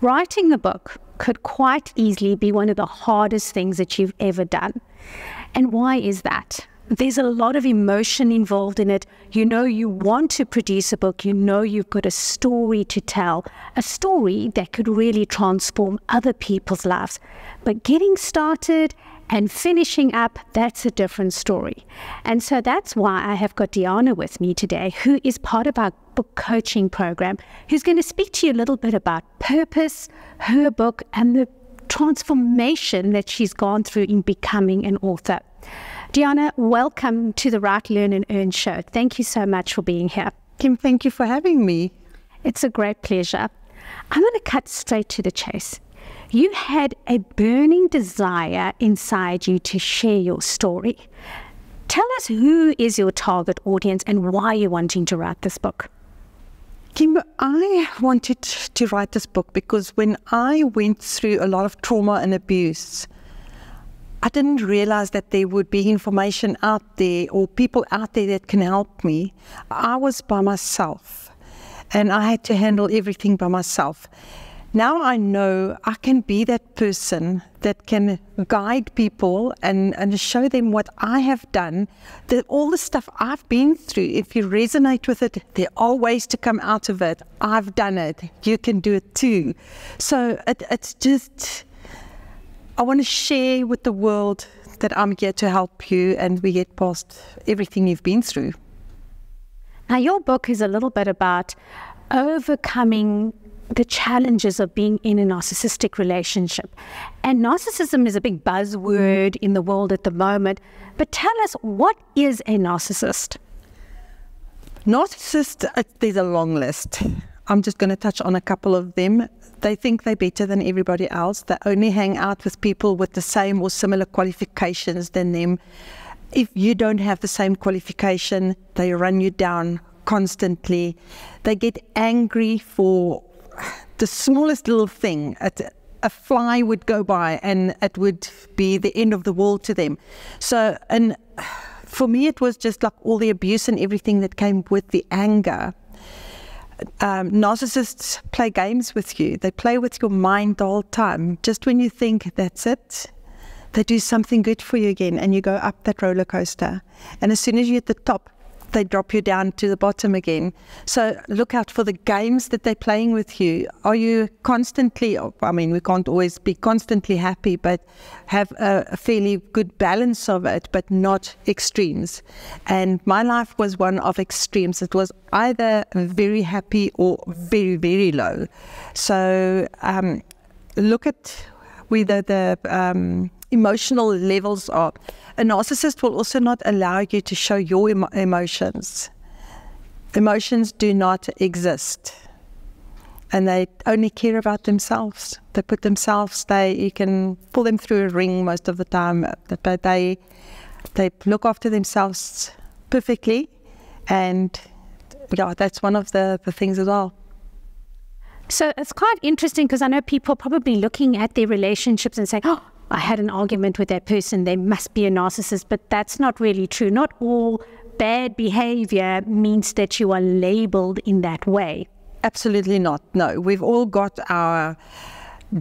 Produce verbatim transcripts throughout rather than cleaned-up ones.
Writing the book could quite easily be one of the hardest things that you've ever done. And why is that? There's a lot of emotion involved in it. You know you want to produce a book. You know you've got a story to tell, a story that could really transform other people's lives. But getting started and finishing up, that's a different story. And so that's why I have got Diana with me today, who is part of our book coaching program, who's going to speak to you a little bit about purpose, her book, and the transformation that she's gone through in becoming an author. Diana, welcome to the Write, Learn and Earn show. Thank you so much for being here. Kim, thank you for having me. It's a great pleasure. I'm going to cut straight to the chase. You had a burning desire inside you to share your story. Tell us, who is your target audience and why you're wanting to write this book? Kim, I wanted to write this book because when I went through a lot of trauma and abuse, I didn't realize that there would be information out there or people out there that can help me. I was by myself and I had to handle everything by myself. Now I know I can be that person that can guide people and, and show them what I have done, that all the stuff I've been through, if you resonate with it, there are ways to come out of it. I've done it. You can do it too. So it, it's just, I want to share with the world that I'm here to help you and we get past everything you've been through. Now your book is a little bit about overcoming the challenges of being in a narcissistic relationship. And narcissism is a big buzzword in the world at the moment. But tell us, what is a narcissist? Narcissists, uh, there's a long list. I'm just going to touch on a couple of them. They think they're better than everybody else. They only hang out with people with the same or similar qualifications than them. If you don't have the same qualification, they run you down constantly. They get angry for the smallest little thing. A fly would go by and it would be the end of the world to them. So, and for me, it was just like all the abuse and everything that came with the anger. Um, narcissists play games with you. They play with your mind the whole time. Just when you think that's it, they do something good for you again and you go up that roller coaster. And as soon as you're at the top, they drop you down to the bottom again. So look out for the games that they're playing with you. Are you constantly, I mean, we can't always be constantly happy, but have a, a fairly good balance of it, but not extremes. And my life was one of extremes. It was either very happy or very, very low. So um, look at whether the um, emotional levels are. A narcissist will also not allow you to show your emo emotions. Emotions do not exist. And they only care about themselves. They put themselves, they, you can pull them through a ring most of the time, but they, they look after themselves perfectly. And yeah, that's one of the, the things as well. So it's quite interesting because I know people are probably looking at their relationships and saying, oh, I had an argument with that person, they must be a narcissist, but that's not really true. Not all bad behavior means that you are labeled in that way. Absolutely not, no. We've all got our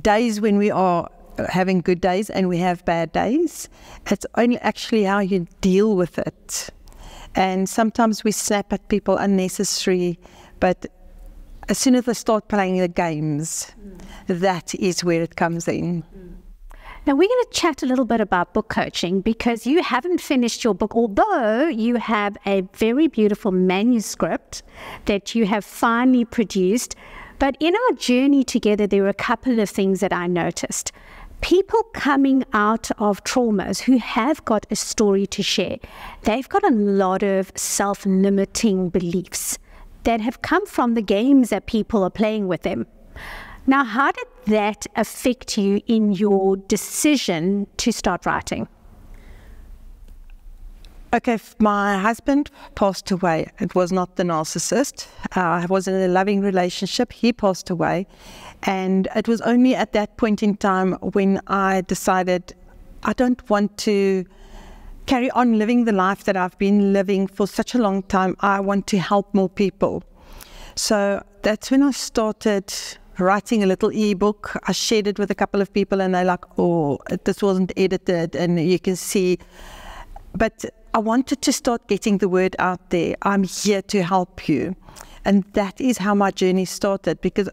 days when we are having good days and we have bad days. It's only actually how you deal with it. And sometimes we slap at people unnecessary, but as soon as they start playing the games, mm. that is where it comes in. Mm. Now, we're going to chat a little bit about book coaching because you haven't finished your book, although you have a very beautiful manuscript that you have finally produced. But in our journey together, there were a couple of things that I noticed. People coming out of traumas who have got a story to share, they've got a lot of self-limiting beliefs that have come from the games that people are playing with them. Now, how did that affect you in your decision to start writing? Okay, my husband passed away. It was not the narcissist. Uh, I was in a loving relationship. He passed away. And it was only at that point in time when I decided I don't want to carry on living the life that I've been living for such a long time. I want to help more people. So that's when I started writing a little ebook. I shared it with a couple of people and they're like, oh, this wasn't edited, and you can see. But I wanted to start getting the word out there. I'm here to help you. And that is how my journey started, because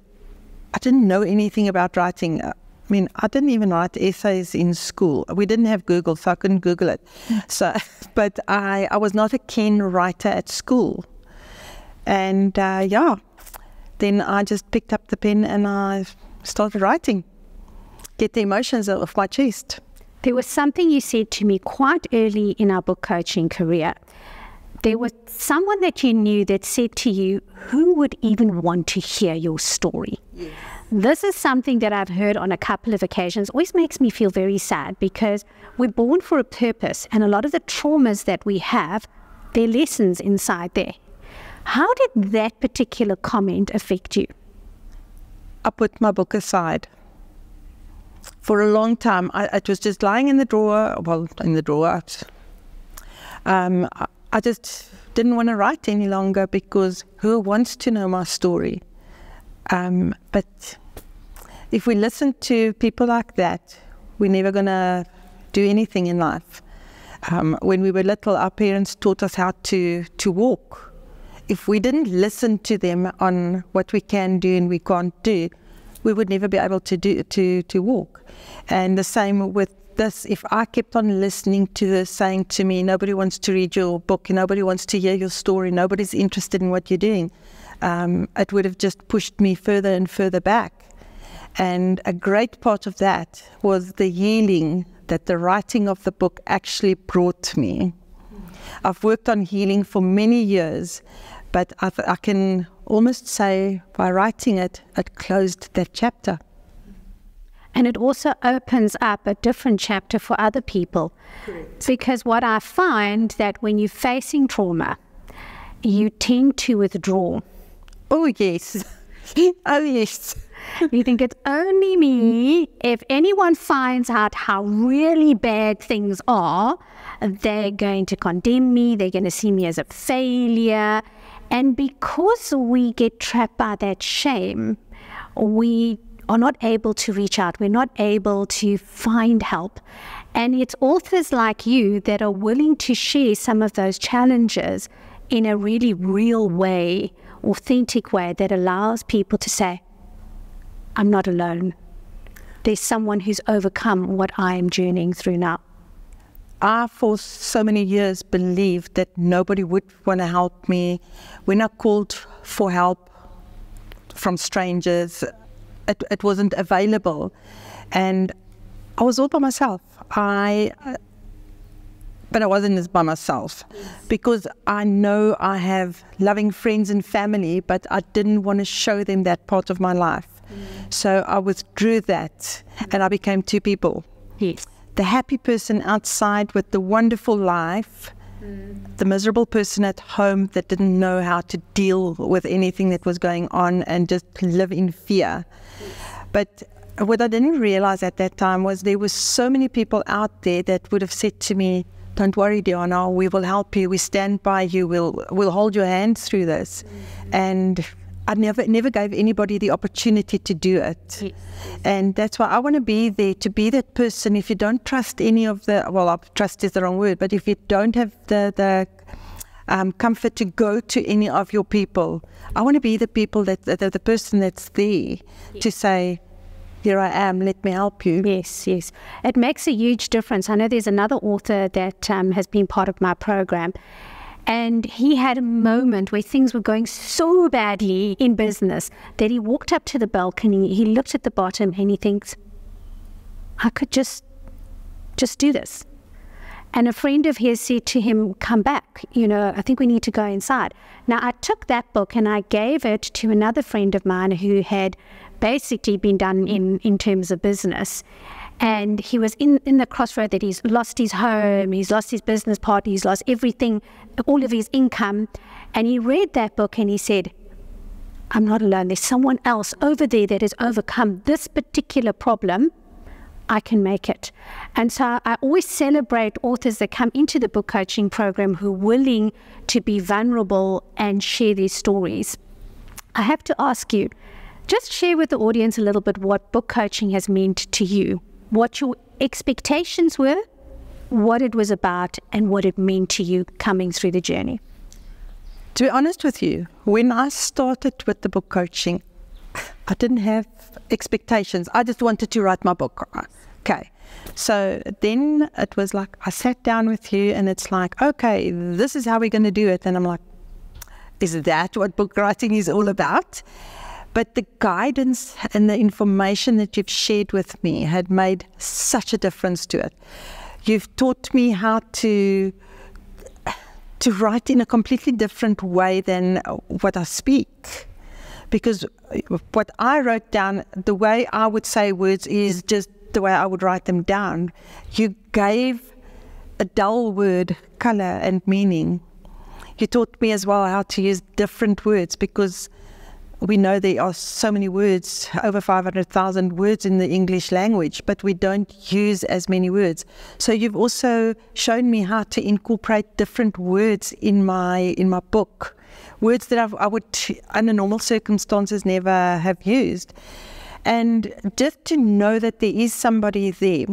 I didn't know anything about writing. I mean, I didn't even write essays in school. We didn't have Google, so I couldn't Google it. So, but I, I was not a keen writer at school. And uh, yeah, then I just picked up the pen and I started writing. Get the emotions out of my chest. There was something you said to me quite early in our book coaching career. There was someone that you knew that said to you, who would even want to hear your story? Yes. This is something that I've heard on a couple of occasions. Always makes me feel very sad, because we're born for a purpose, and a lot of the traumas that we have, they're lessons inside there. How did that particular comment affect you? I put my book aside. For a long time, I, it was just lying in the drawer, well, in the drawer. Um, I, I just didn't want to write any longer, because who wants to know my story? Um, but if we listen to people like that, we're never going to do anything in life. Um, when we were little, our parents taught us how to, to walk. If we didn't listen to them on what we can do and we can't do, we would never be able to, do, to, to walk. And the same with this, if I kept on listening to her saying to me, nobody wants to read your book, nobody wants to hear your story, nobody's interested in what you're doing, um, it would have just pushed me further and further back. And a great part of that was the healing that the writing of the book actually brought me. I've worked on healing for many years, but I've, I can almost say by writing it, it closed that chapter. And it also opens up a different chapter for other people. Correct. Because what I find that when you're facing trauma, you tend to withdraw. Oh, yes. Oh, yes. You think it's only me. If anyone finds out how really bad things are, they're going to condemn me. They're going to see me as a failure. And because we get trapped by that shame, we are not able to reach out. We're not able to find help. And it's authors like you that are willing to share some of those challenges in a really real way, authentic way, that allows people to say, I'm not alone. There's someone who's overcome what I am journeying through now. I, for so many years, believed that nobody would want to help me. When I called for help from strangers, It, it wasn't available, and I was all by myself. I, uh, but I wasn't as by myself, yes, because I know I have loving friends and family, but I didn't want to show them that part of my life. Mm. So I withdrew that, mm, and I became two people. Yes. The happy person outside with the wonderful life, mm, the miserable person at home that didn't know how to deal with anything that was going on and just live in fear. But what I didn't realize at that time was there were so many people out there that would have said to me, don't worry, Diana, we will help you, we stand by you, we'll, we'll hold your hand through this. Mm-hmm. And I never, never gave anybody the opportunity to do it. Yes. And that's why I want to be there, to be that person. If you don't trust any of the, well, trust is the wrong word, but if you don't have the, the um, comfort to go to any of your people, I want to be the people that, the, the person that's there, yes, to say, here I am, let me help you. Yes, yes. It makes a huge difference. I know there's another author that um, has been part of my program, and he had a moment where things were going so badly in business that he walked up to the balcony, he looked at the bottom, and he thinks, I could just, just do this. And a friend of his said to him, come back, you know, I think we need to go inside. Now, I took that book and I gave it to another friend of mine who had basically been done in, in terms of business. And he was in, in the crossroad that he's lost his home, he's lost his business partner, he's lost everything, all of his income. And he read that book and he said, I'm not alone. There's someone else over there that has overcome this particular problem. I can make it. And so I always celebrate authors that come into the book coaching program who are willing to be vulnerable and share their stories. I have to ask you, just share with the audience a little bit what book coaching has meant to you, what your expectations were, what it was about, and what it meant to you coming through the journey. To be honest with you, when I started with the book coaching, I didn't have expectations. I just wanted to write my book. Okay. So then it was like, I sat down with you and it's like, okay, this is how we're going to do it. And I'm like, is that what book writing is all about? But the guidance and the information that you've shared with me had made such a difference to it. You've taught me how to to write in a completely different way than what I speak. Because what I wrote down, the way I would say words is just the way I would write them down. You gave a dull word color and meaning. You taught me as well how to use different words, because we know there are so many words, over five hundred thousand words in the English language, but we don't use as many words. So you've also shown me how to incorporate different words in my in my book, words that I've, I would, under normal circumstances, never have used. And just to know that there is somebody there.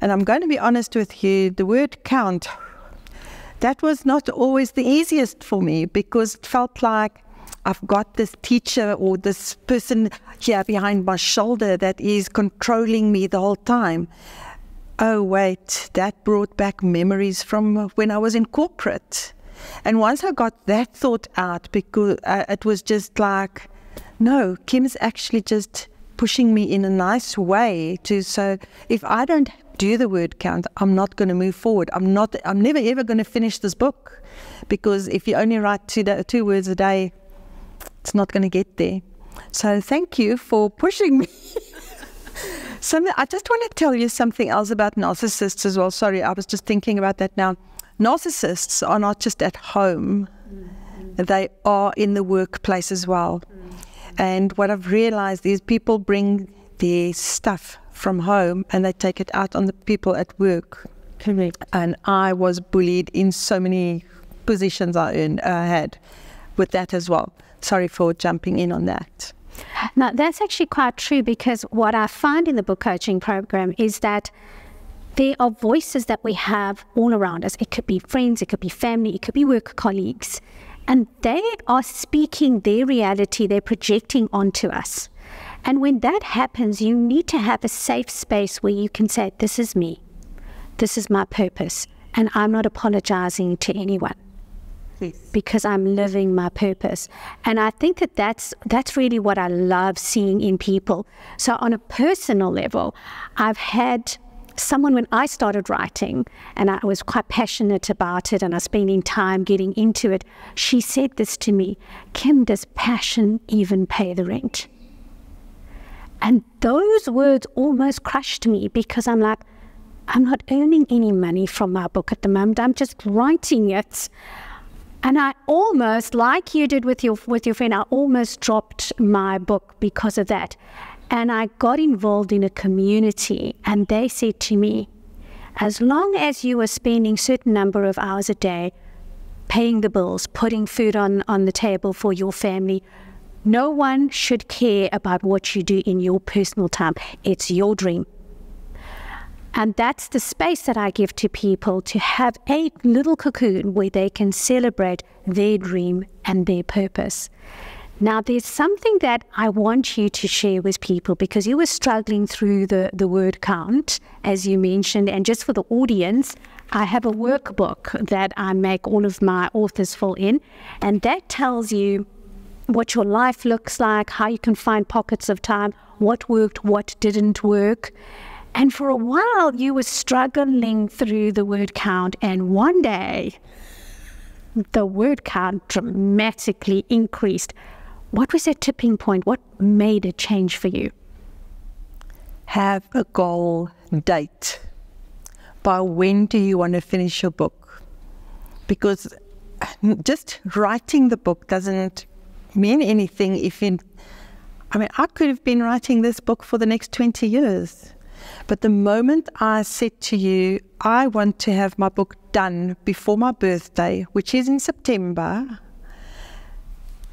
And I'm going to be honest with you, the word count, that was not always the easiest for me, because it felt like, I've got this teacher or this person here behind my shoulder that is controlling me the whole time. Oh, wait, that brought back memories from when I was in corporate. And once I got that thought out, because uh, it was just like, no, Kim's actually just pushing me in a nice way to, so if I don't do the word count, I'm not going to move forward. I'm not, I'm never ever going to finish this book, because if you only write two, two words a day, it's not going to get there. So thank you for pushing me. So I just want to tell you something else about narcissists as well. Sorry, I was just thinking about that now. Narcissists are not just at home. Mm-hmm. They are in the workplace as well. Mm-hmm. And what I've realized is people bring their stuff from home and they take it out on the people at work. Correct. And I was bullied in so many positions I earned, uh, had with that as well. Sorry for jumping in on that. No, that's actually quite true, because what I find in the book coaching program is that there are voices that we have all around us. It could be friends, it could be family, it could be work colleagues. And they are speaking their reality, they're projecting onto us. And when that happens, you need to have a safe space where you can say, this is me, this is my purpose, and I'm not apologizing to anyone. Because I'm living my purpose. And I think that that's, that's really what I love seeing in people. So on a personal level, I've had someone when I started writing, and I was quite passionate about it and I was spending time getting into it, she said this to me, Kim, does passion even pay the rent? And those words almost crushed me, because I'm like, I'm not earning any money from my book at the moment, I'm just writing it. And I almost, like you did with your, with your friend, I almost dropped my book because of that. And I got involved in a community, and they said to me, as long as you are spending a certain number of hours a day paying the bills, putting food on, on the table for your family, no one should care about what you do in your personal time. It's your dream. And that's the space that I give to people, to have a little cocoon where they can celebrate their dream and their purpose. Now, there's something that I want you to share with people, because you were struggling through the, the word count, as you mentioned. And just for the audience, I have a workbook that I make all of my authors fill in. And that tells you what your life looks like, how you can find pockets of time, what worked, what didn't work. And for a while, you were struggling through the word count. And one day, the word count dramatically increased. What was that tipping point? What made a change for you? Have a goal date. By when do you want to finish your book? Because just writing the book doesn't mean anything if you... I mean, I could have been writing this book for the next twenty years. But the moment I said to you, I want to have my book done before my birthday, which is in September,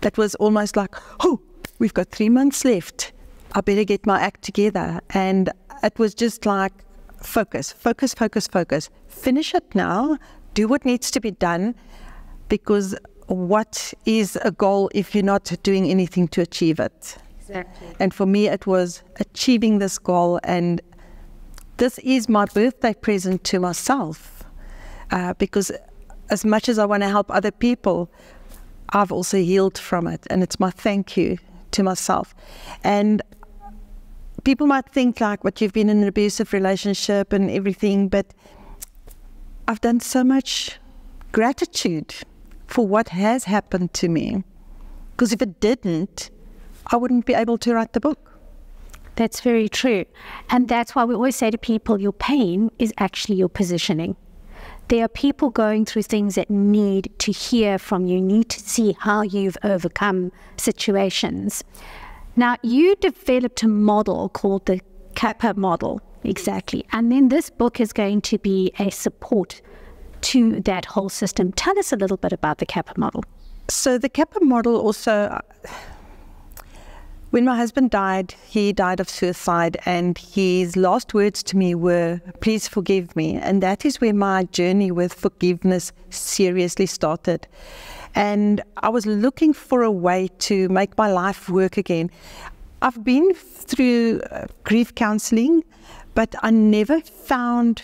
that was almost like, oh, we've got three months left. I better get my act together. And it was just like, focus, focus, focus, focus. Finish it now. Do what needs to be done, because what is a goal if you're not doing anything to achieve it? Exactly. And for me, it was achieving this goal. And this is my birthday present to myself, uh, because as much as I want to help other people, I've also healed from it. And it's my thank you to myself. And people might think like, what, you've been in an abusive relationship and everything, but I've done so much gratitude for what has happened to me. Because if it didn't, I wouldn't be able to write the book. That's very true. And that's why we always say to people, your pain is actually your positioning. There are people going through things that need to hear from you, need to see how you've overcome situations. Now, you developed a model called the CAPA model, exactly. And then this book is going to be a support to that whole system. Tell us a little bit about the CAPA model. So the CAPA model also, when my husband died, he died of suicide, and his last words to me were, please forgive me. And that is where my journey with forgiveness seriously started. And I was looking for a way to make my life work again. I've been through uh, grief counseling, but I never found,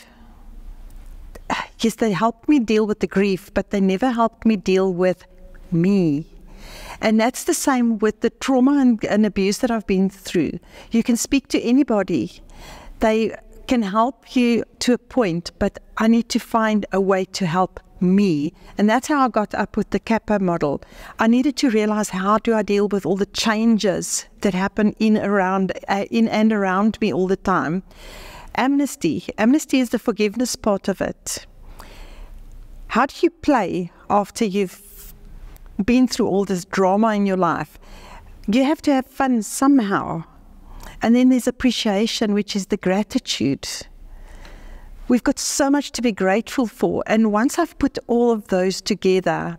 yes, they helped me deal with the grief, but they never helped me deal with me. And that's the same with the trauma and, and abuse that I've been through. You can speak to anybody. They can help you to a point, but I need to find a way to help me. And that's how I got up with the CAPA model. I needed to realize, how do I deal with all the changes that happen in, around, uh, in and around me all the time? Amnesty. Amnesty is the forgiveness part of it. How do you play after you've been through all this drama in your life? You have to have fun somehow. And then there's appreciation, which is the gratitude. We've got so much to be grateful for. And once I've put all of those together,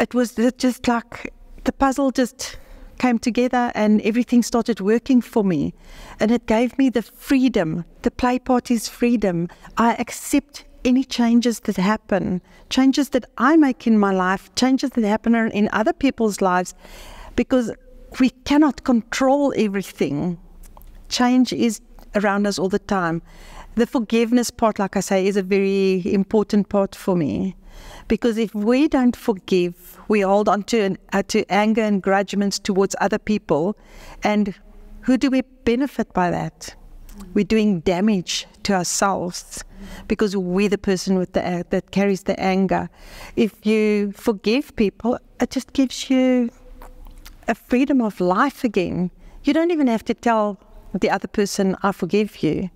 it was just like the puzzle just came together and everything started working for me. And it gave me the freedom, the play party's freedom. I accept any changes that happen, changes that I make in my life, changes that happen in other people's lives, because we cannot control everything. Change is around us all the time. The forgiveness part, like I say, is a very important part for me, because if we don't forgive, we hold on to, an, uh, to anger and grudgements towards other people. And who do we benefit by that? We're doing damage to ourselves, because we're the person with the, uh, that carries the anger. If you forgive people, it just gives you a freedom of life again. You don't even have to tell the other person, I forgive you,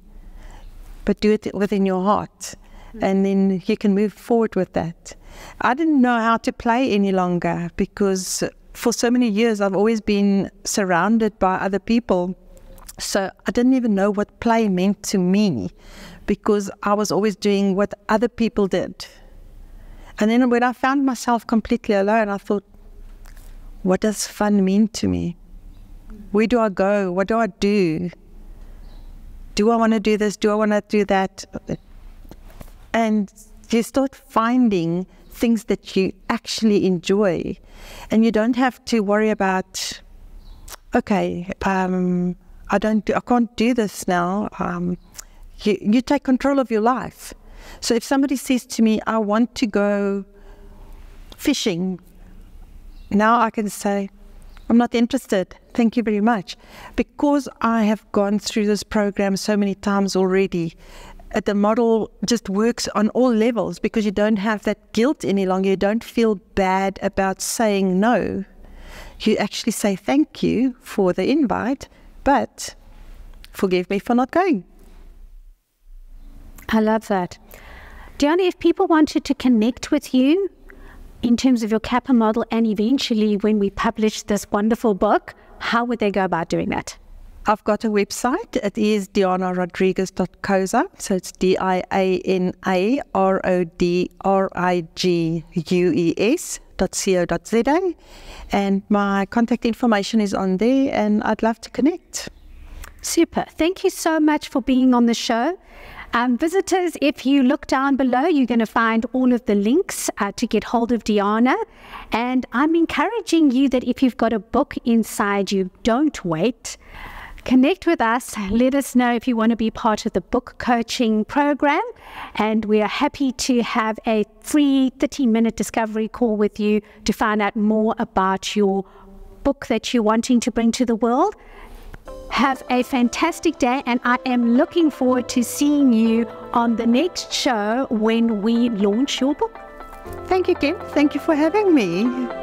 but do it within your heart, and then you can move forward with that. I didn't know how to play any longer, because for so many years I've always been surrounded by other people. So I didn't even know what play meant to me, because I was always doing what other people did. And then when I found myself completely alone, I thought, what does fun mean to me? Where do I go? What do I do? Do I want to do this? Do I want to do that? And you start finding things that you actually enjoy. And you don't have to worry about, okay, um... I don't. I can't do this now. Um, you, you take control of your life. So if somebody says to me, "I want to go fishing," now I can say, "I'm not interested. Thank you very much," because I have gone through this program so many times already. Uh, the model just works on all levels, because you don't have that guilt any longer. You don't feel bad about saying no. You actually say thank you for the invite, but forgive me for not going. I love that. Diana, if people wanted to connect with you in terms of your CAPA model, and eventually when we publish this wonderful book, how would they go about doing that? I've got a website. It is diana rodriguez dot co dot za. So it's D I A N A R O D R I G U E S write dot co dot z a, and my contact information is on there, and I'd love to connect. Super. Thank you so much for being on the show. Um, visitors, if you look down below, you're going to find all of the links uh, to get hold of Diana. And I'm encouraging you that if you've got a book inside you, don't wait. Connect with us. Let us know if you want to be part of the book coaching program. And we are happy to have a free thirty minute discovery call with you to find out more about your book that you're wanting to bring to the world. Have a fantastic day, and I am looking forward to seeing you on the next show when we launch your book. Thank you, Kim. Thank you for having me.